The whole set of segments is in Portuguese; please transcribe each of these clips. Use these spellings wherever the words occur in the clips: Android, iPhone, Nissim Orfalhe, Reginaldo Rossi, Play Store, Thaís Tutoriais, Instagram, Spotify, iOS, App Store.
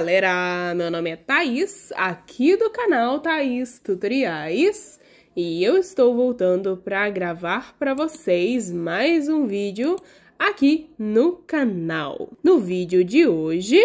galera, meu nome é Thaís, aqui do canal Thaís Tutoriais, e eu estou voltando para gravar para vocês mais um vídeo aqui no canal. No vídeo de hoje,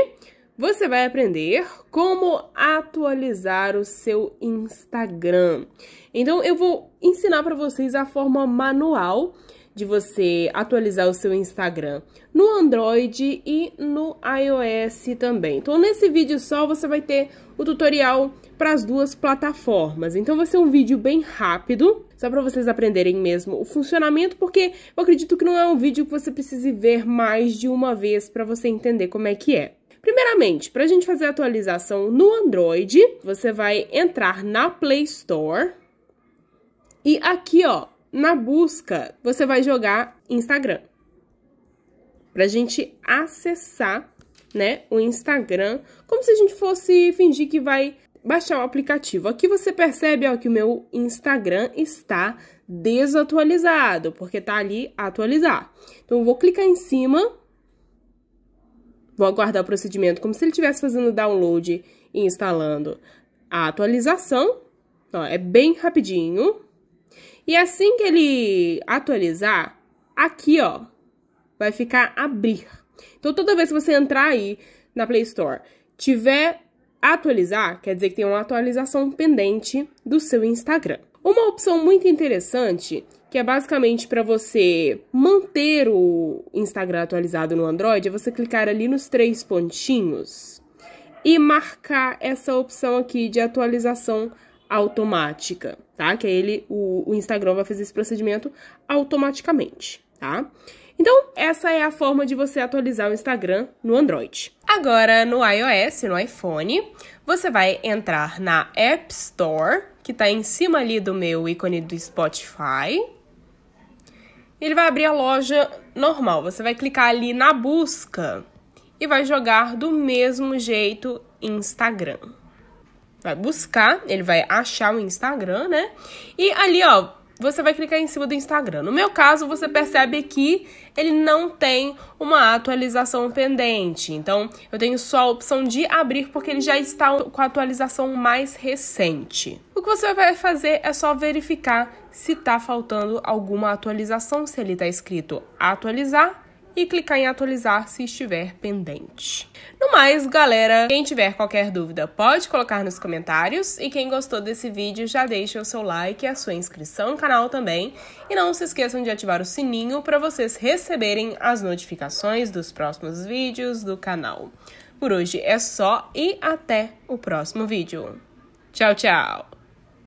você vai aprender como atualizar o seu Instagram. Então, eu vou ensinar para vocês a forma manual de você atualizar o seu Instagram no Android e no iOS também. Então, nesse vídeo só, você vai ter o tutorial para as duas plataformas. Então, vai ser um vídeo bem rápido, só para vocês aprenderem mesmo o funcionamento, porque eu acredito que não é um vídeo que você precise ver mais de uma vez para você entender como é que é. Primeiramente, para a gente fazer a atualização no Android, você vai entrar na Play Store e aqui, ó, na busca, você vai jogar Instagram, pra gente acessar, né, o Instagram, como se a gente fosse fingir que vai baixar o aplicativo. Aqui você percebe, ó, que o meu Instagram está desatualizado, porque tá ali atualizar. Então, eu vou clicar em cima, vou aguardar o procedimento como se ele estivesse fazendo download e instalando a atualização. Ó, é bem rapidinho. E assim que ele atualizar, aqui, ó, vai ficar abrir. Então, toda vez que você entrar aí na Play Store, tiver atualizar, quer dizer que tem uma atualização pendente do seu Instagram. Uma opção muito interessante, que é basicamente para você manter o Instagram atualizado no Android, é você clicar ali nos três pontinhos e marcar essa opção aqui de atualização automática, tá? Que ele, o Instagram vai fazer esse procedimento automaticamente, tá? Então, essa é a forma de você atualizar o Instagram no Android. Agora, no iOS, no iPhone, você vai entrar na App Store, que tá em cima ali do meu ícone do Spotify. Ele vai abrir a loja normal. Você vai clicar ali na busca e vai jogar do mesmo jeito Instagram. Vai buscar, ele vai achar o Instagram, né? E ali, ó, você vai clicar em cima do Instagram. No meu caso, você percebe que ele não tem uma atualização pendente. Então, eu tenho só a opção de abrir, porque ele já está com a atualização mais recente. O que você vai fazer é só verificar se tá faltando alguma atualização, se ele tá escrito atualizar, e clicar em atualizar se estiver pendente. No mais, galera, quem tiver qualquer dúvida pode colocar nos comentários, e quem gostou desse vídeo já deixa o seu like e a sua inscrição no canal também, e não se esqueçam de ativar o sininho para vocês receberem as notificações dos próximos vídeos do canal. Por hoje é só, e até o próximo vídeo. Tchau, tchau!